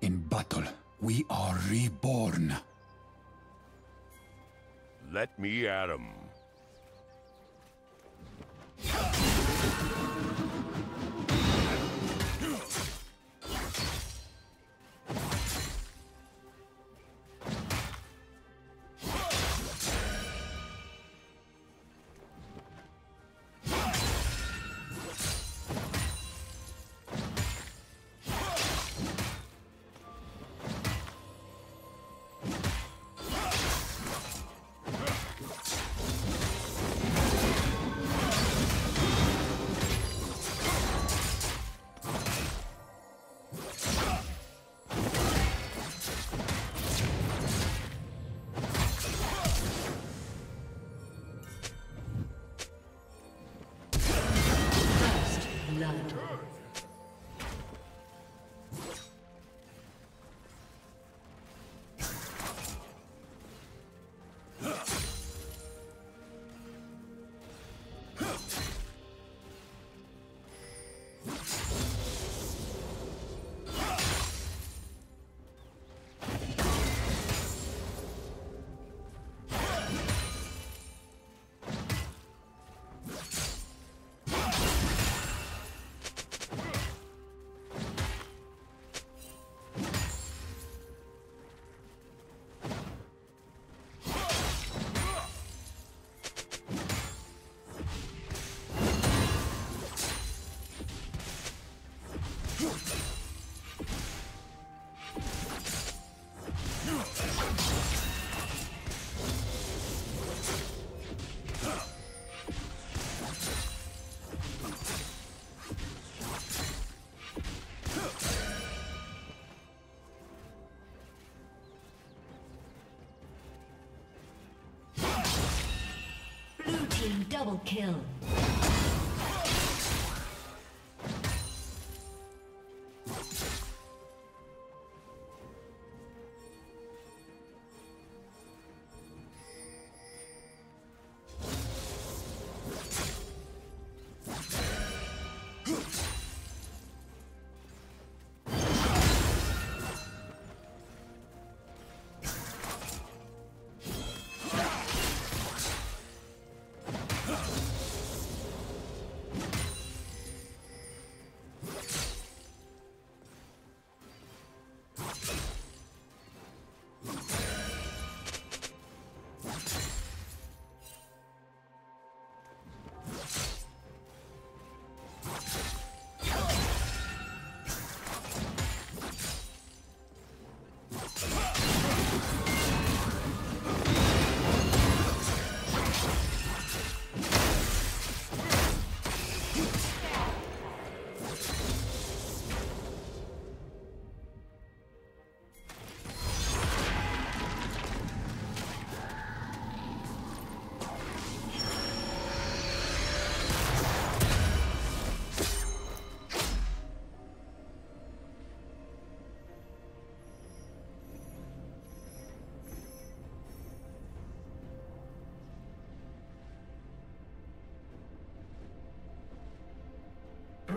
In battle, we are reborn. Let me at 'em. Double kill.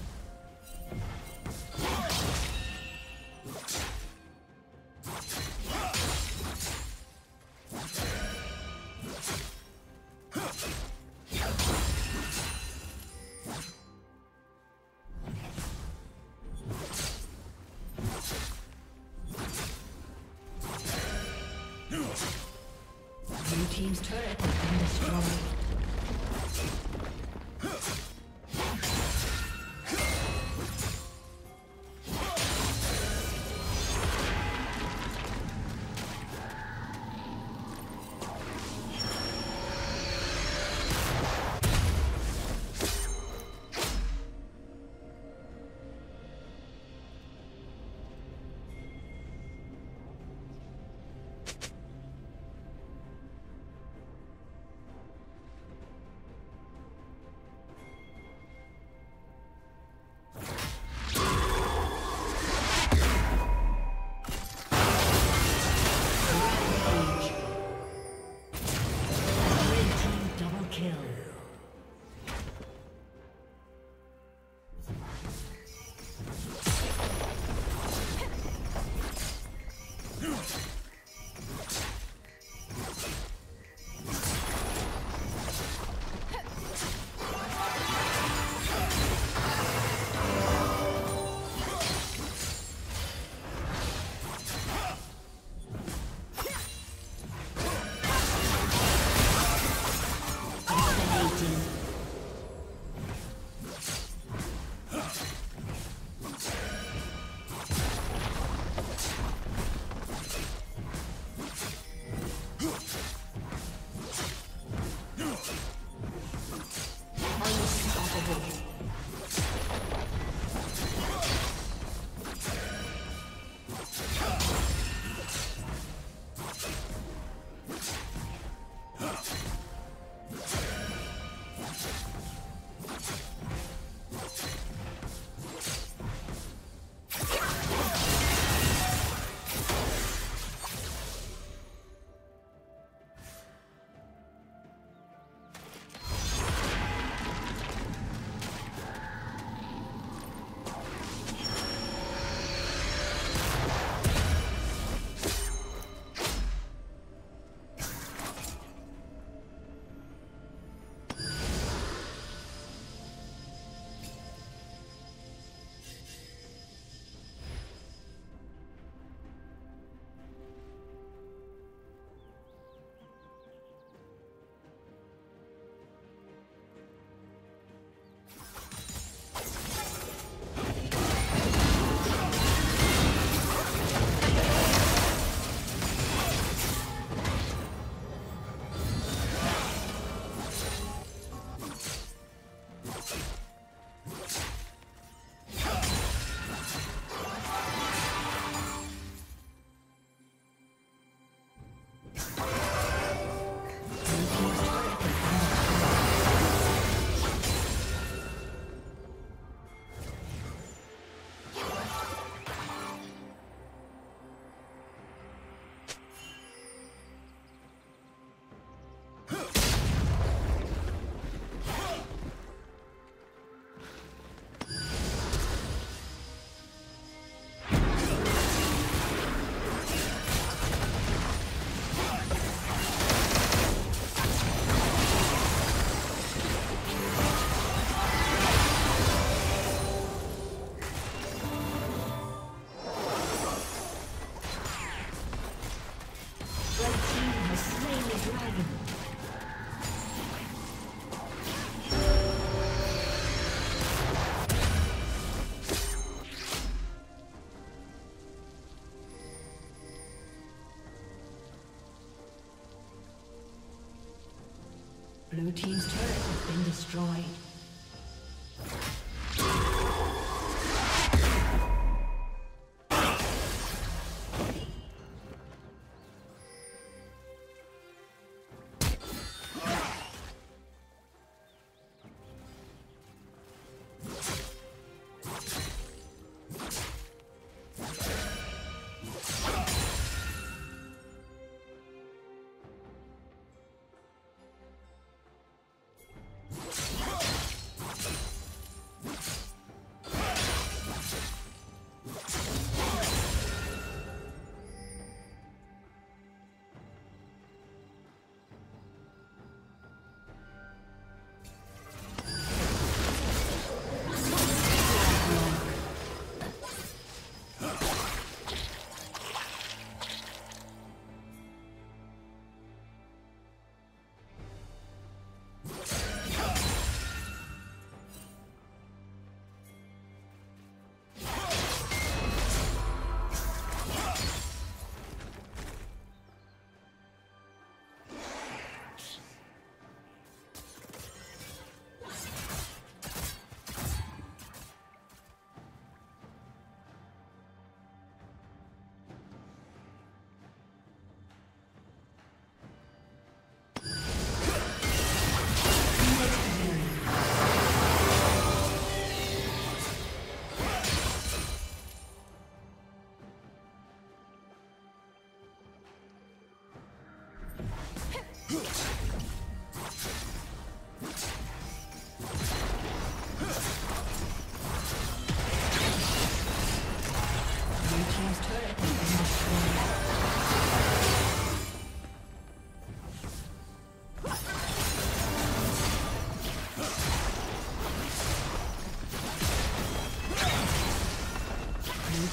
Team's turret has been destroyed. Blue team's turret has been destroyed.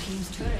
He's trying.